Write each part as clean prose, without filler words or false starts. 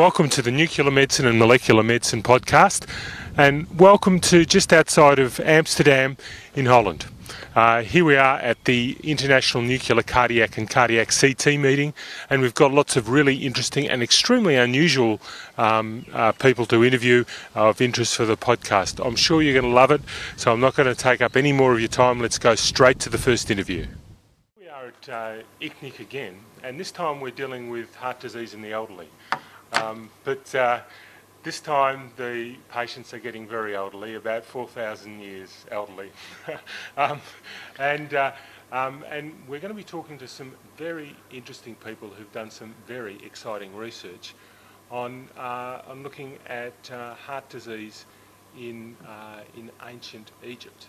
Welcome to the Nuclear Medicine and Molecular Medicine podcast, and welcome to just outside of Amsterdam in Holland. Here we are at the International Nuclear Cardiac and Cardiac CT meeting, and we've got lots of really interesting and extremely unusual people to interview of interest for the podcast. I'm sure you're going to love it, so I'm not going to take up any more of your time. Let's go straight to the first interview. We are at ICNIC again, and this time we're dealing with heart disease in the elderly. This time the patients are getting very elderly, about 4,000 years elderly. and we're going to be talking to some very interesting people who've done some very exciting research on looking at heart disease in ancient Egypt.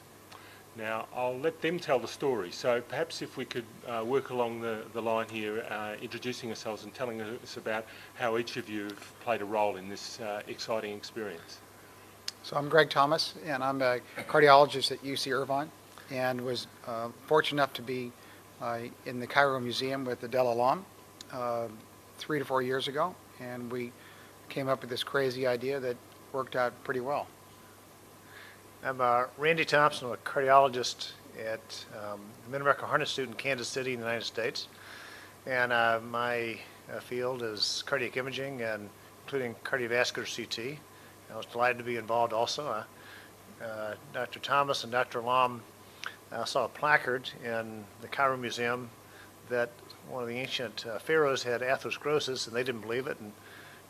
Now, I'll let them tell the story, so perhaps if we could work along the line here, introducing ourselves and telling us about how each of you have played a role in this exciting experience. So I'm Greg Thomas, and I'm a cardiologist at UC Irvine, and was fortunate enough to be in the Cairo Museum with Adel Allam 3 to 4 years ago, and we came up with this crazy idea that worked out pretty well. I'm Randy Thompson, a cardiologist at the Mid America Heart Institute in Kansas City in the United States. And my field is cardiac imaging, and including cardiovascular CT. I was delighted to be involved also. Dr. Thomas and Dr. Allam saw a placard in the Cairo Museum that one of the ancient pharaohs had atherosclerosis, and they didn't believe it. And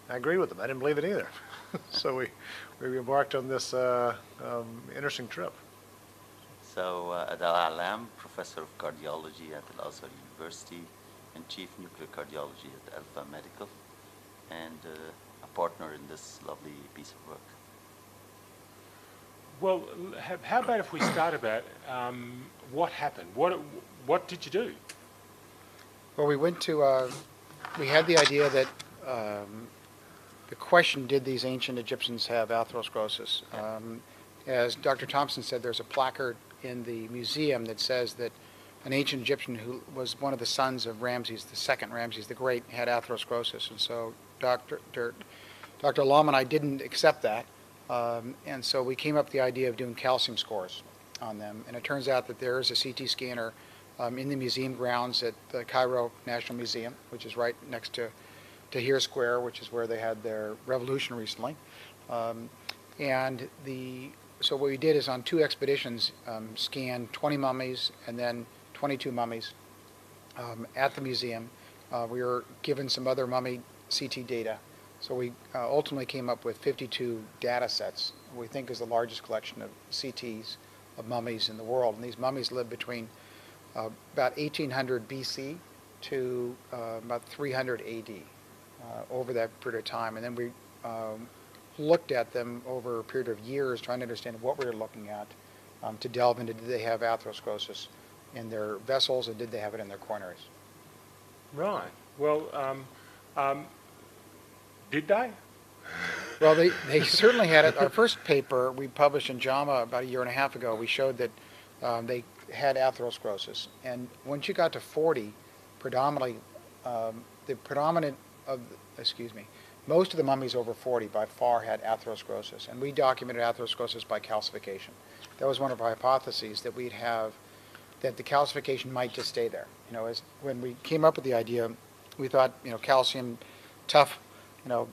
I agree with them. I didn't believe it either. So we embarked on this interesting trip. So Adel Allam, Professor of Cardiology at Lausanne University and Chief Nuclear Cardiology at Alpha Medical, and a partner in this lovely piece of work. Well, how about if we start about what happened? What did you do? Well, we went to, we had the idea that the question, did these ancient Egyptians have atherosclerosis? As Dr. Thompson said, there's a placard in the museum that says that an ancient Egyptian who was one of the sons of Ramses II, Ramses the Great, had atherosclerosis. And so Dr. Allam and I didn't accept that. And so we came up with the idea of doing calcium scores on them. And it turns out that there is a CT scanner in the museum grounds at the Cairo National Museum, which is right next to Tahir Square, which is where they had their revolution recently. So what we did is, on two expeditions, scanned 20 mummies and then 22 mummies at the museum. We were given some other mummy CT data. So we ultimately came up with 52 data sets, we think is the largest collection of CTs of mummies in the world. And these mummies lived between about 1800 BC to about 300 AD. Over that period of time, and then we looked at them over a period of years, trying to understand what we were looking at, to delve into, did they have atherosclerosis in their vessels, or did they have it in their coronaries? Right. Well, did they? Well, they certainly had it. Our first paper we published in JAMA about a year and a half ago, we showed that they had atherosclerosis, and once you got to 40, most of the mummies over 40 by far had atherosclerosis, and we documented atherosclerosis by calcification. That was one of our hypotheses, that we'd have, that the calcification might just stay there. You know, as when we came up with the idea, we thought, you know, calcium, tough, you know,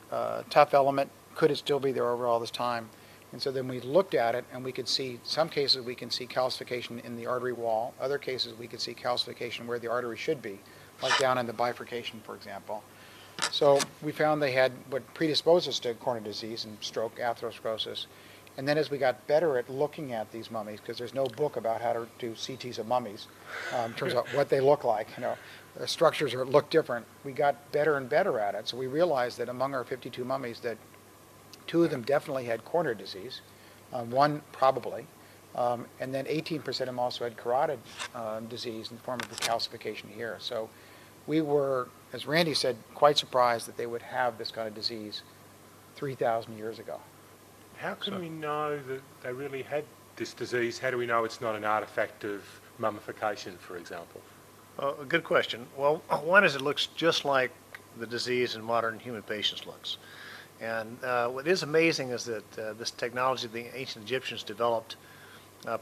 tough element, could it still be there over all this time? And so then we looked at it, and we could see, some cases we can see calcification in the artery wall, other cases we could see calcification where the artery should be, like down in the bifurcation, for example. So we found they had what predisposes to coronary disease and stroke, atherosclerosis. And then as we got better at looking at these mummies, because there's no book about how to do CTs of mummies, turns out what they look like, you know, their structures look different. We got better and better at it. So we realized that among our 52 mummies, that 2 of them definitely had coronary disease, 1 probably, and then 18% of them also had carotid disease in the form of the calcification here. So we were, as Randy said, quite surprised that they would have this kind of disease 3,000 years ago. How can we know that they really had this disease? How do we know it's not an artifact of mummification, for example? Good question. Well, one is, it looks just like the disease in modern human patients looks. And what is amazing is that this technology the ancient Egyptians developed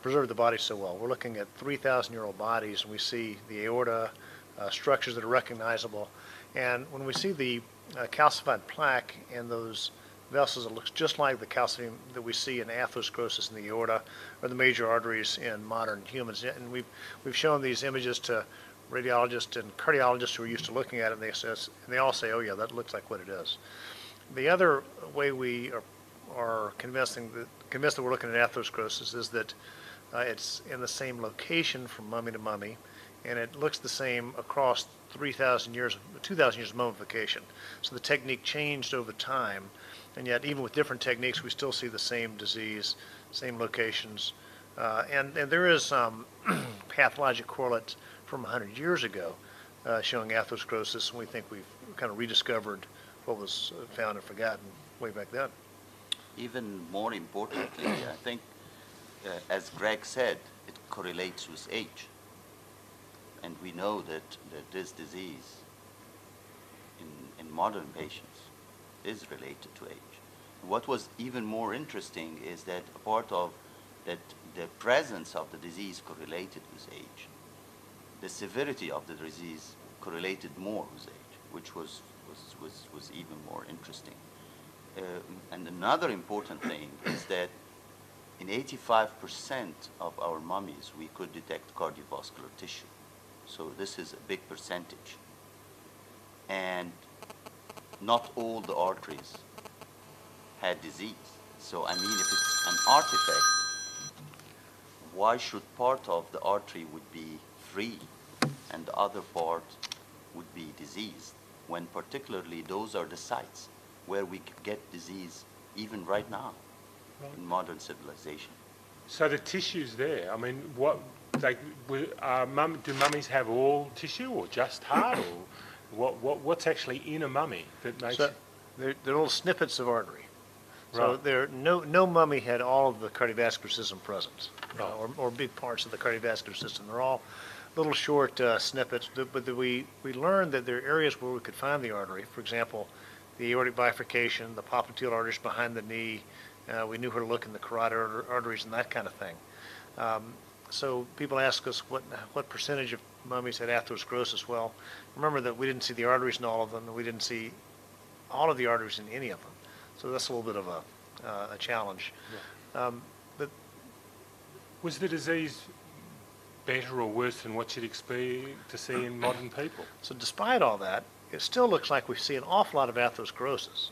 preserved the body so well. We're looking at 3,000-year-old bodies, and we see the aorta, structures that are recognizable. And when we see the calcified plaque in those vessels, it looks just like the calcium that we see in atherosclerosis in the aorta or the major arteries in modern humans. And we've shown these images to radiologists and cardiologists who are used to looking at it, and they all say, oh yeah, that looks like what it is. The other way we are convinced that we're looking at atherosclerosis is that it's in the same location from mummy to mummy, and it looks the same across 3,000 years, 2,000 years of mummification. So the technique changed over time, and yet even with different techniques, we still see the same disease, same locations. And there is pathologic correlate from 100 years ago showing atherosclerosis, and we think we've kind of rediscovered what was found and forgotten way back then. Even more importantly, I think, as Greg said, it correlates with age. And we know that this disease in modern patients is related to age. What was even more interesting is that a part of that the presence of the disease correlated with age. The severity of the disease correlated more with age, which was even more interesting. And another important thing is that in 85% of our mummies, we could detect cardiovascular tissue. So this is a big percentage. And not all the arteries had disease. So I mean, if it's an artifact, why should part of the artery would be free and the other part would be diseased, when particularly those are the sites where we get disease even right now in modern civilization? So the tissue's there. I mean, do mummies have all tissue or just heart? Or what's actually in a mummy that makes it? They're little snippets of artery. Right. So no mummy had all of the cardiovascular system present, right, or big parts of the cardiovascular system. They're all little short snippets, but we learned that there are areas where we could find the artery. For example, the aortic bifurcation, the popliteal arteries behind the knee. We knew where to look in the carotid arteries and that kind of thing. So people ask us what percentage of mummies had atherosclerosis. Well, remember that we didn't see the arteries in all of them, and we didn't see all of the arteries in any of them. So that's a little bit of a challenge. Yeah. Was the disease better or worse than what you'd expect to see in modern people? So despite all that, it still looks like we see an awful lot of atherosclerosis.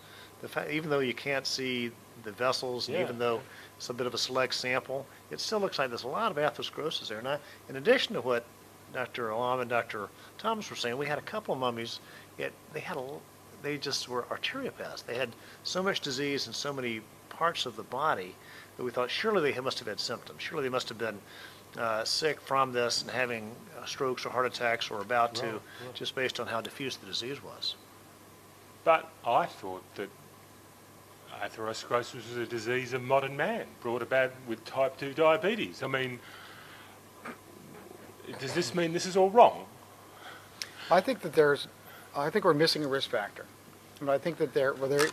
Even though you can't see the vessels, yeah, even though it's a bit of a select sample, it still looks like there's a lot of atherosclerosis there. And in addition to what Dr. Allam and Dr. Thomas were saying, we had a couple of mummies, yet they just were arteriopaths. They had so much disease in so many parts of the body that we thought surely they must have had symptoms. Surely they must have been sick from this and having strokes or heart attacks or about to, just based on how diffuse the disease was. But I thought that atherosclerosis was a disease of modern man, brought about with type 2 diabetes. I mean, does this mean this is all wrong? I think that I think we're missing a risk factor. And I think that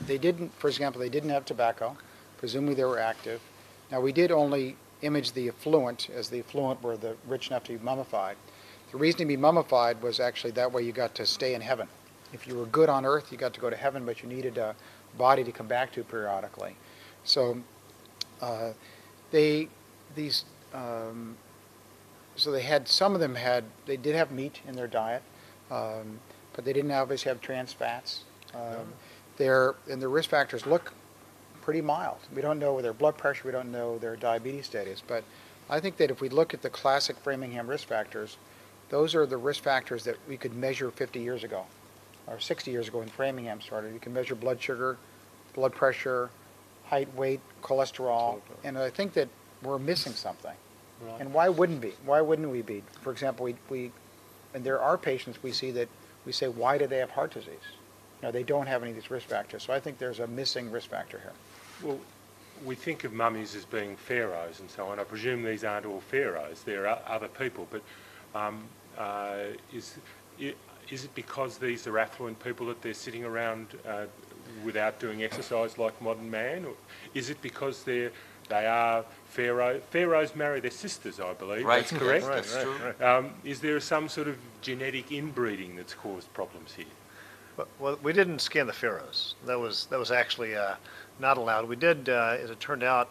they didn't, for example, they didn't have tobacco. Presumably they were active. Now we did only image the affluent, as the affluent were the rich enough to be mummified. The reason to be mummified was actually that way you got to stay in heaven. If you were good on earth, you got to go to heaven, but you needed a body to come back to periodically. So they had, some of them had, they did have meat in their diet, but they didn't obviously have trans fats. Their risk factors look pretty mild. We don't know their blood pressure, we don't know their diabetes status, but I think that if we look at the classic Framingham risk factors, those are the risk factors that we could measure 50 years ago, or 60 years ago when Framingham started. You can measure blood sugar, blood pressure, height, weight, cholesterol, and I think that we're missing something. Right. And why wouldn't be? Why wouldn't we be? For example, and there are patients we see that we say, why do they have heart disease? No, they don't have any of these risk factors. So I think there's a missing risk factor here. Well, we think of mummies as being pharaohs and so on. I presume these aren't all pharaohs. There are other people. But Is it because these are affluent people that they're sitting around without doing exercise like modern man? Or is it because they are pharaohs? Pharaohs marry their sisters, I believe. Right. That's correct. Right, that's true. Right. Is there some sort of genetic inbreeding that's caused problems here? Well, we didn't scan the pharaohs. That was actually not allowed. We did, as it turned out,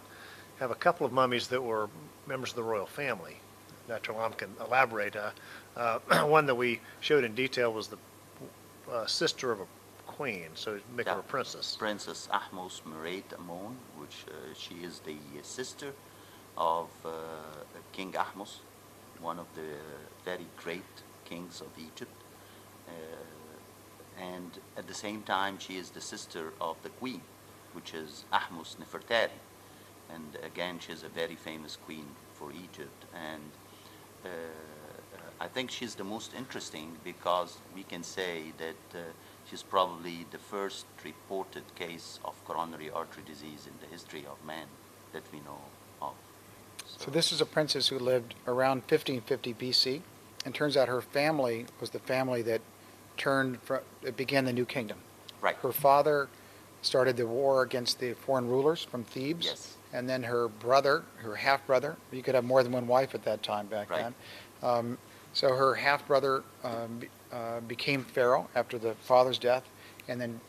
have a couple of mummies that were members of the royal family. Dr. Allam can elaborate. One that we showed in detail was the sister of a queen, so make her a princess. Princess Ahmose Meritamen, which she is the sister of King Ahmose, one of the very great kings of Egypt. And at the same time, she is the sister of the queen, which is Ahmose Nefertari. And again, she's a very famous queen for Egypt. And I think she's the most interesting because we can say that she's probably the first reported case of coronary artery disease in the history of man that we know of. So this is a princess who lived around 1550 BC, and turns out her family was the family that began the New Kingdom. Right. Her father started the war against the foreign rulers from Thebes. Yes. And then her brother, her half-brother, you could have more than one wife at that time back then. So her half-brother became pharaoh after the father's death, and then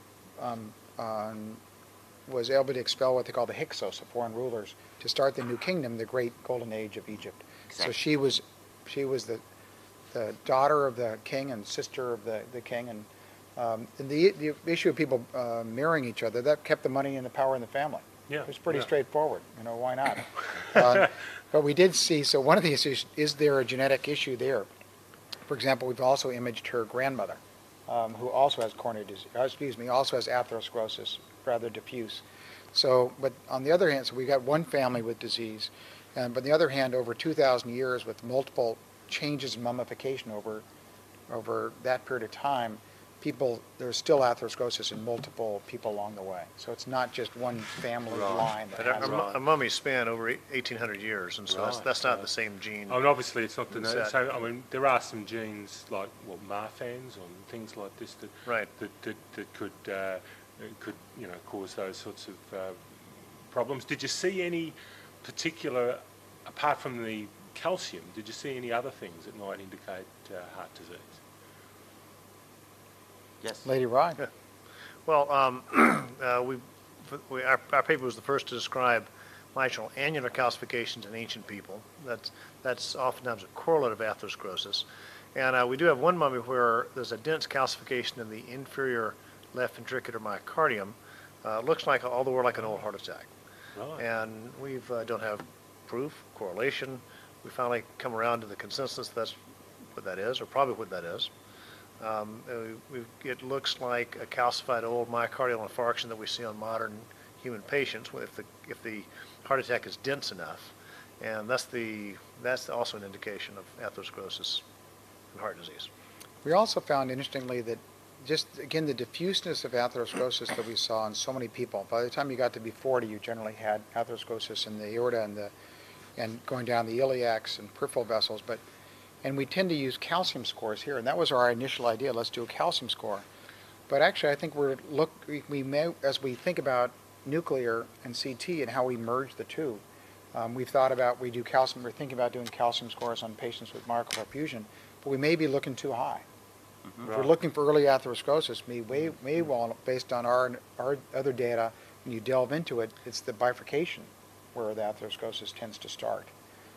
was able to expel what they call the Hyksos, the foreign rulers, to start the New Kingdom, the great golden age of Egypt. Exactly. So she was the daughter of the king and sister of the king, and the issue of people marrying each other, that kept the money and the power in the family. Yeah, it was pretty straightforward. You know, why not? But we did see, so one of the issues, is there a genetic issue there? For example, we've also imaged her grandmother, who also has coronary disease, also has atherosclerosis, rather diffuse. So, but on the other hand, so we got one family with disease, but on the other hand, over 2,000 years with multiple changes in mummification over that period of time, there's still atherosclerosis in multiple people along the way. So it's not just one family line. That a mummy span over 1,800 years, and so that's not the same gene. I mean, obviously it's not the same. I mean, there are some genes like Marfan's or things like this that that could cause those sorts of problems. Did you see any particular, apart from the calcium, did you see any other things that might indicate heart disease? Yes. Lady Rye. Yeah. Well, our paper was the first to describe mitral annular calcifications in ancient people. That's oftentimes a correlate of atherosclerosis. And we do have one mummy where there's a dense calcification in the inferior left ventricular myocardium. Looks like, all the world, like an old heart attack. Right. And we don't have proof, correlation. We finally come around to the consensus that's what that is, or probably what that is. It looks like a calcified old myocardial infarction that we see on modern human patients if the heart attack is dense enough, and that's also an indication of atherosclerosis and heart disease. We also found, interestingly, that just again the diffuseness of atherosclerosis that we saw in so many people. By the time you got to be 40, you generally had atherosclerosis in the aorta and going down the iliacs and peripheral vessels, and we tend to use calcium scores here, and that was our initial idea. Let's do a calcium score, but actually, I think as we think about nuclear and CT and how we merge the two, we've thought about we're thinking about doing calcium scores on patients with myocardial perfusion, but we may be looking too high. Mm-hmm. If we're looking for early atherosclerosis, well, based on our other data, when you delve into it, it's the bifurcation where the atherosclerosis tends to start.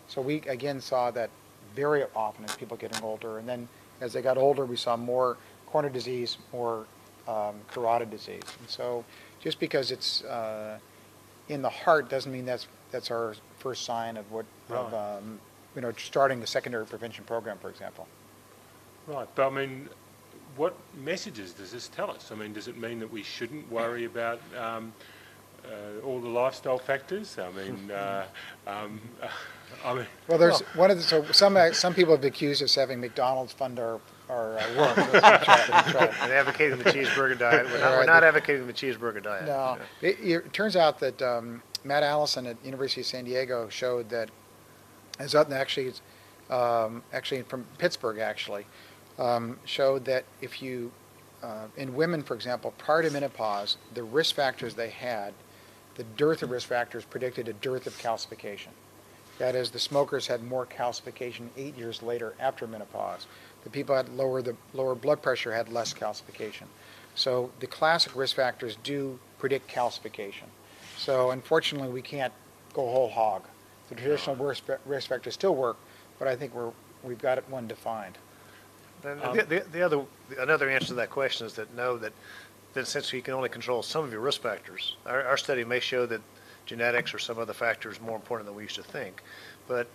So we again saw that very often as people getting older, and then as they got older we saw more coronary disease, more carotid disease. And so just because it's in the heart doesn't mean that's our first sign of starting the secondary prevention program, for example. Right, but I mean, what messages does this tell us? I mean, does it mean that we shouldn't worry about all the lifestyle factors? I mean, well, there's one of the, so some people have accused us of having McDonald's fund our work. And advocating the cheeseburger diet. We're not advocating the cheeseburger diet. No, yeah. It turns out that Matt Allison at University of San Diego showed that, actually from Pittsburgh, showed that if you, in women, for example, prior to menopause, the risk factors they had, the dearth of risk factors predicted a dearth of calcification. That is, the smokers had more calcification 8 years later after menopause. The people had lower blood pressure had less calcification. So the classic risk factors do predict calcification. So unfortunately, we can't go whole hog. The traditional risk factors still work, but I think we've got it one defined. Another answer to that question is that no, that since you can only control some of your risk factors, our study may show that genetics or some other factor is more important than we used to think. But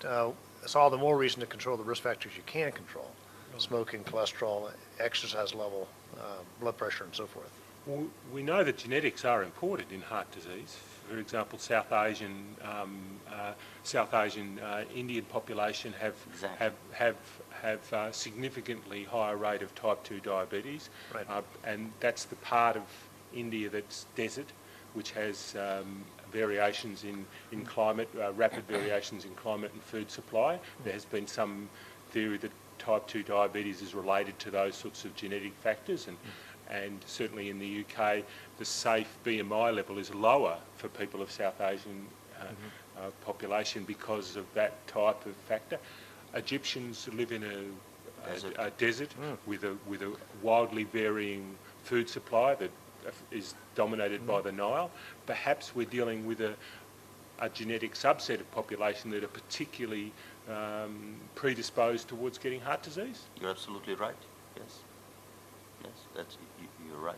it's all the more reason to control the risk factors you can control. Smoking, cholesterol, exercise level, blood pressure, and so forth. Well, we know that genetics are important in heart disease. For example, South Asian Indian population have significantly higher rate of type 2 diabetes, right. And that's the part of India that's desert, which has variations in climate, rapid variations in climate and food supply. There has been some theory that type 2 diabetes is related to those sorts of genetic factors, and certainly in the UK, the safe BMI level is lower for people of South Asian population because of that type of factor. Egyptians live in a desert with a wildly varying food supply that is dominated by the Nile. Perhaps we're dealing with a genetic subset of population that are particularly predisposed towards getting heart disease. You're absolutely right. Yes. Yes, you're right.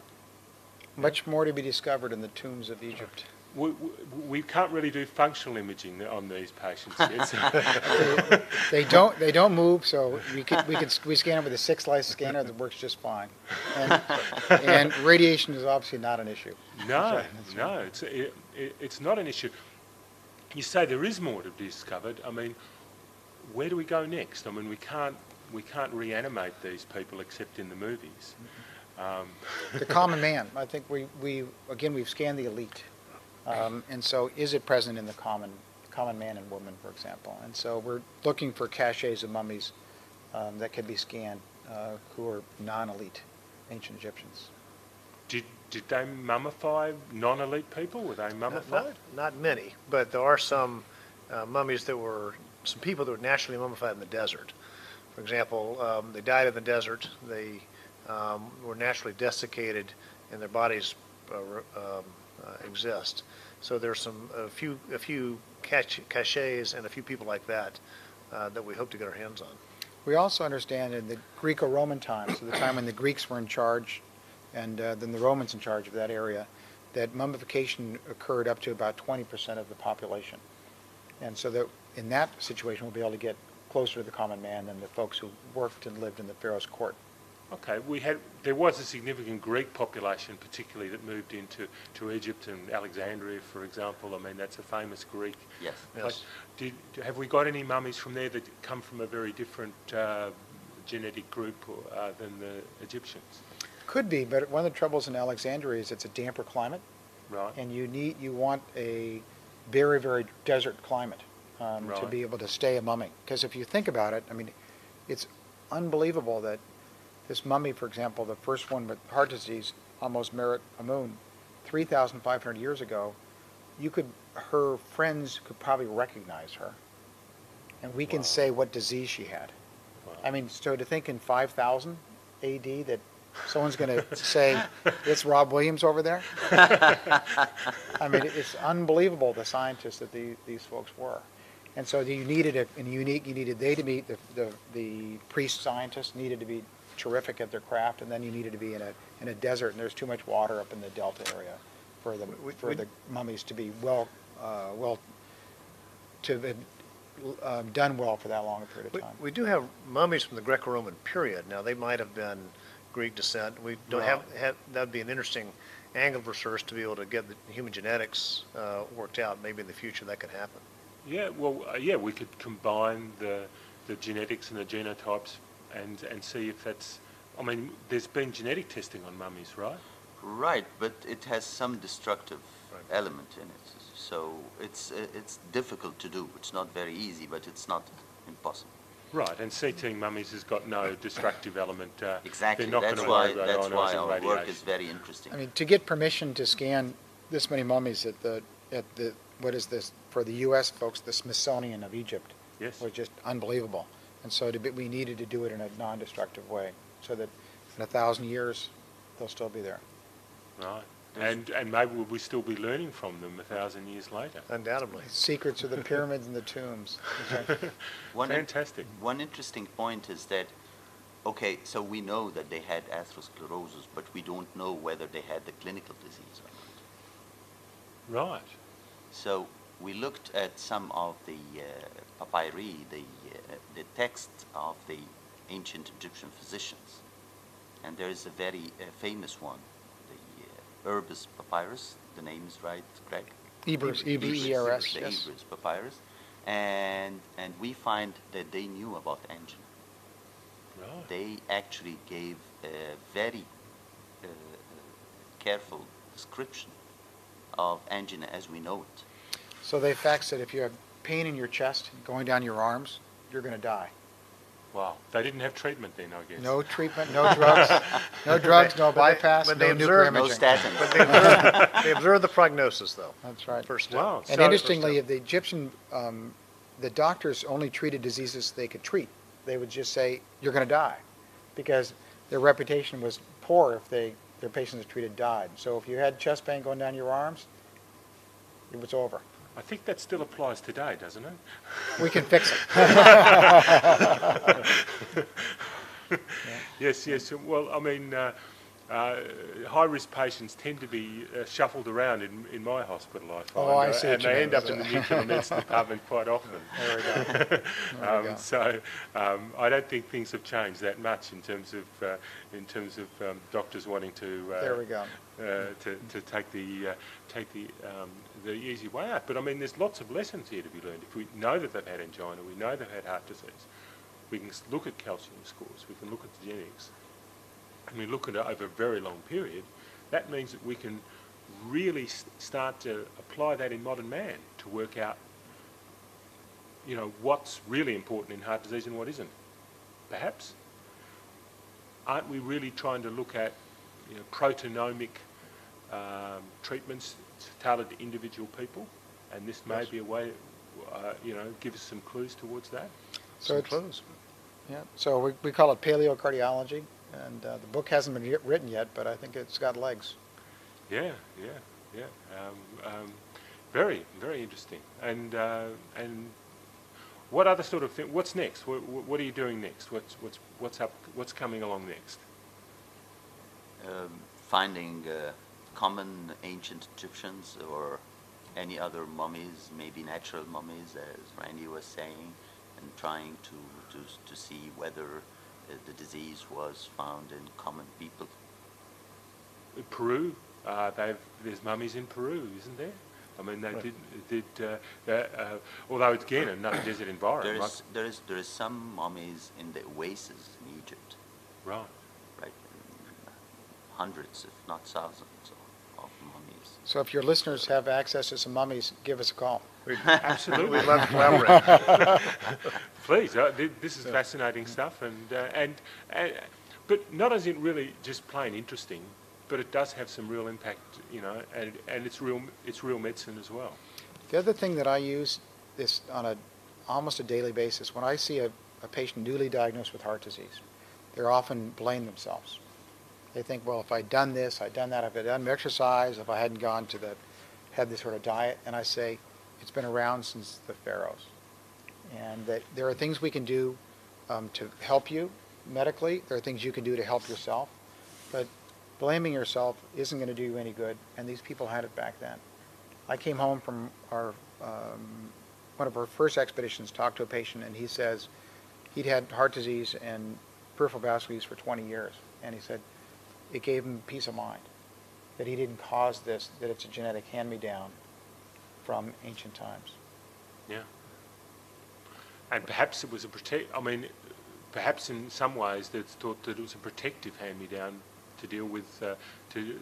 Much more to be discovered in the tombs of Egypt. We can't really do functional imaging on these patients yet. So. they don't move, so we scan it with a 6-light scanner that works just fine. And radiation is obviously not an issue. No, no, it's not an issue. You say there is more to be discovered. I mean, where do we go next? I mean, we can't reanimate these people except in the movies. The common man. I think we've scanned the elite, and so is it present in the common man and woman, for example? And so we're looking for caches of mummies that can be scanned who are non-elite ancient Egyptians. Did they mummify non-elite people? Were they mummified? Not many, but there are some mummies that were some people that were naturally mummified in the desert. For example, they died in the desert. They were naturally desiccated, and their bodies exist. So there's a few caches and a few people like that that we hope to get our hands on. We also understand in the Greco-Roman times, so the time when the Greeks were in charge, and then the Romans in charge of that area, that mummification occurred up to about 20% of the population, and so that in that situation we'll be able to get closer to the common man than the folks who worked and lived in the pharaoh's court. Okay, there was a significant Greek population, particularly that moved into Egypt and Alexandria, for example. I mean, that's a famous Greek. Yes. Yes. Have we got any mummies from there that come from a very different genetic group than the Egyptians? Could be, but one of the troubles in Alexandria is it's a damper climate, right? And you want a very, very desert climate. Right. To be able to stay a mummy. Because if you think about it, I mean, it's unbelievable that this mummy, for example, the first one with heart disease, Ahmose Meritamen, 3,500 years ago, her friends could probably recognize her. And we can say what disease she had. Wow. I mean, so to think in 5000 AD that someone's going to say, it's Rob Williams over there? I mean, it's unbelievable the scientists that these folks were. And so the priest scientists needed to be terrific at their craft, and then you needed to be in a desert, and there's too much water up in the delta area for the mummies to be done well for that long a period of time. We do have mummies from the Greco-Roman period. Now they might have been Greek descent. We don't have that'd be an interesting angle of research to be able to get the human genetics worked out. Maybe in the future that could happen. Yeah, well, yeah, we could combine the genetics and the genotypes and see if that's... I mean, there's been genetic testing on mummies, right? Right, but it has some destructive element in it. So it's difficult to do. It's not very easy, but it's not impossible. Right, and CT mummies has got no destructive element. Exactly, that's why our work is very interesting. I mean, to get permission to scan this many mummies at the what is this, for the U.S. folks, the Smithsonian of Egypt, yes, was just unbelievable. And so we needed to do it in a non-destructive way, so that in 1,000 years they'll still be there. Right. And maybe we'll still be learning from them 1,000 years later. Undoubtedly. Secrets of the pyramids and the tombs. Okay. Fantastic. One interesting point is that, okay, so we know that they had atherosclerosis, but we don't know whether they had the clinical disease or not. Right. So we looked at some of the papyri, the texts of the ancient Egyptian physicians, and there is a very famous one. Ebers papyrus, the name is right, Greg? Ebers, E-B-E-R-S, yes. Ebers papyrus, and we find that they knew about angina. Right. They actually gave a very careful description of angina as we know it. So they faxed that if you have pain in your chest going down your arms, you're going to die. Wow, they didn't have treatment then, I guess. No treatment, no drugs, no drugs, no bypass, but no nuclear imaging. No statins. But they observed the prognosis, though. That's right. First wow. And so interestingly, the Egyptian, the doctors only treated diseases they could treat. They would just say, "You're going to die," because their reputation was poor if their patients treated died. So if you had chest pain going down your arms, it was over. I think that still applies today, doesn't it? We can fix it. Yes, yes. Well, I mean, high-risk patients tend to be shuffled around in my hospital, I find. Oh, I see. And they end up in the nuclear medicine department quite often. There we go. So I don't think things have changed that much in terms of doctors wanting to. There we go. To take the easy way out. But I mean, there's lots of lessons here to be learned. If we know that they've had angina, we know they've had heart disease, we can look at calcium scores, we can look at the genetics, and we look at it over a very long period. That means that we can really start to apply that in modern man to work out, you know, what's really important in heart disease and what isn't. Perhaps, aren't we really trying to look at, you know, proteomic treatments tailored to individual people, and this may be a way, you know, give us some clues towards that. So some clues. Yeah. So we call it paleocardiology, and the book hasn't been written yet, but I think it's got legs. Yeah, yeah, yeah. Very, very interesting. And what other sort of thing? What's next? What are you doing next? What's up? What's coming along next? Finding common ancient Egyptians or any other mummies, maybe natural mummies, as Randy was saying, and trying to see whether the disease was found in common people. In Peru, there's mummies in Peru, isn't there? I mean, they did, although again, another desert environment. There is some mummies in the oasis in Egypt. Right. Hundreds, if not thousands, of mummies. So if your listeners have access to some mummies, give us a call. Absolutely. We'd love to collaborate. Please, this is fascinating stuff. But not as in really just plain interesting, but it does have some real impact, you know, and it's real medicine as well. The other thing that I use this on almost a daily basis, when I see a patient newly diagnosed with heart disease, they're often blame themselves. They think, well, if I'd done this, I'd done that, if I'd done exercise, if I hadn't gone to had this sort of diet, and I say, it's been around since the pharaohs. And that there are things we can do to help you medically, there are things you can do to help yourself, but blaming yourself isn't going to do you any good, and these people had it back then. I came home from one of our first expeditions, talked to a patient, and he says he'd had heart disease and peripheral vascular disease for 20 years, and he said, it gave him peace of mind that he didn't cause this, that it's a genetic hand-me-down from ancient times. Yeah. And perhaps it was perhaps in some ways it's thought that it was a protective hand-me-down to deal with,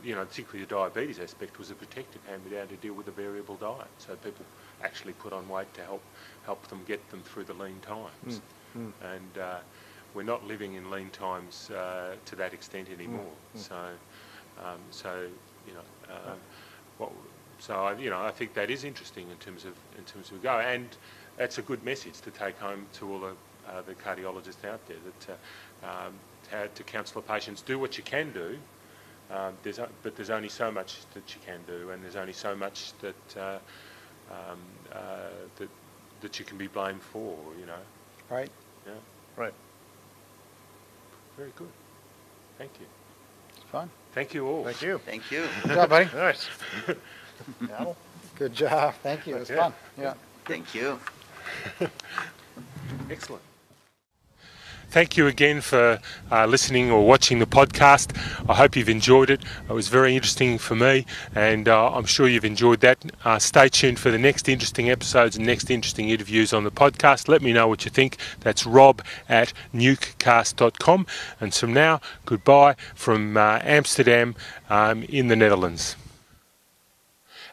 you know, particularly the diabetes aspect was a protective hand-me-down to deal with a variable diet. So people actually put on weight to help them get them through the lean times. Mm. Mm. And we're not living in lean times to that extent anymore. Mm. So I think that is interesting in terms of go, and that's a good message to take home to all the cardiologists out there, that how to counsel the patients, do what you can do. But there's only so much that you can do, and there's only so much that that you can be blamed for, you know. Right. Yeah. Right. Very good. Thank you. It's fun. Thank you all. Thank you. Thank you. Good job, buddy. Nice. Good job. Thank you. It was fun. Yeah. Thank you. Excellent. Thank you again for listening or watching the podcast. I hope you've enjoyed it. It was very interesting for me, and I'm sure you've enjoyed that. Stay tuned for the next interesting episodes and next interesting interviews on the podcast. Let me know what you think. That's rob@nukecast.com. And from now, goodbye from Amsterdam in the Netherlands.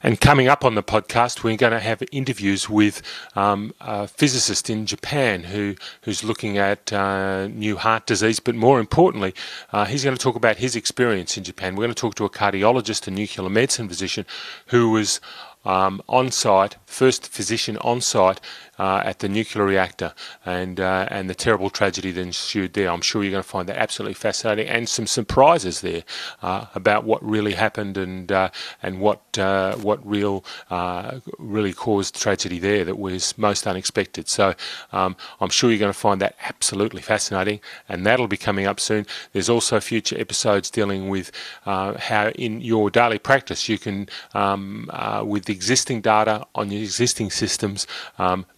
And coming up on the podcast, we're going to have interviews with a physicist in Japan who's looking at new heart disease. But more importantly, he's going to talk about his experience in Japan. We're going to talk to a cardiologist, a nuclear medicine physician, who was on-site, first physician on-site at the nuclear reactor, and the terrible tragedy that ensued there. I'm sure you're going to find that absolutely fascinating, and some surprises there about what really happened and what really caused tragedy there that was most unexpected. So I'm sure you're going to find that absolutely fascinating, and that'll be coming up soon. There's also future episodes dealing with how in your daily practice you can, with the existing data on your existing systems,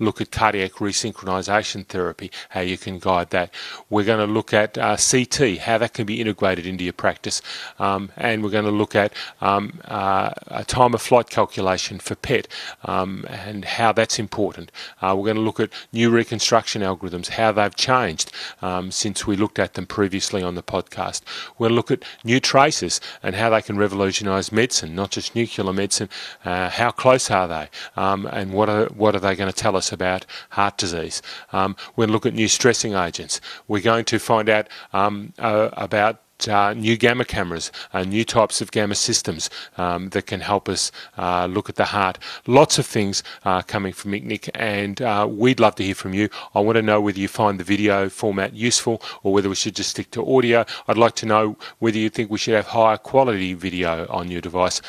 look at cardiac resynchronization therapy, how you can guide that. We're going to look at CT, how that can be integrated into your practice, and we're going to look at a time of flight calculation for PET and how that's important. We're going to look at new reconstruction algorithms, how they've changed since we looked at them previously on the podcast. We'll look at new tracers and how they can revolutionize medicine, not just nuclear medicine. How close are they, and what are they going to tell us about heart disease? We'll look at new stressing agents. We're going to find out about new gamma cameras, new types of gamma systems that can help us look at the heart. Lots of things coming from ICNIC, and we'd love to hear from you. I want to know whether you find the video format useful or whether we should just stick to audio. I'd like to know whether you think we should have higher quality video on your device.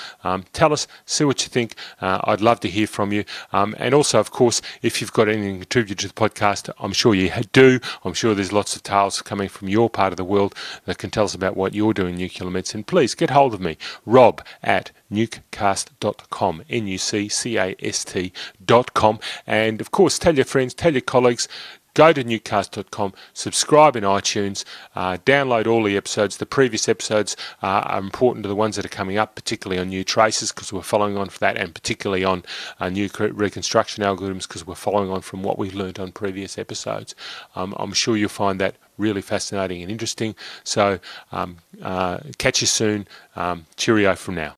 Tell us, see what you think. I'd love to hear from you. And also, of course, if you've got anything to contribute to the podcast, I'm sure you do. I'm sure there's lots of tales coming from your part of the world that can tell us about what you're doing in nuclear medicine. Please get hold of me, rob@nuccast.com, NUCCAST.com, and of course tell your friends, tell your colleagues, go to nuccast.com, subscribe in iTunes, download all the episodes. The previous episodes are important to the ones that are coming up, particularly on new traces, because we're following on for that, and particularly on new reconstruction algorithms, because we're following on from what we've learned on previous episodes. I'm sure you'll find that really fascinating and interesting. So catch you soon. Cheerio from now.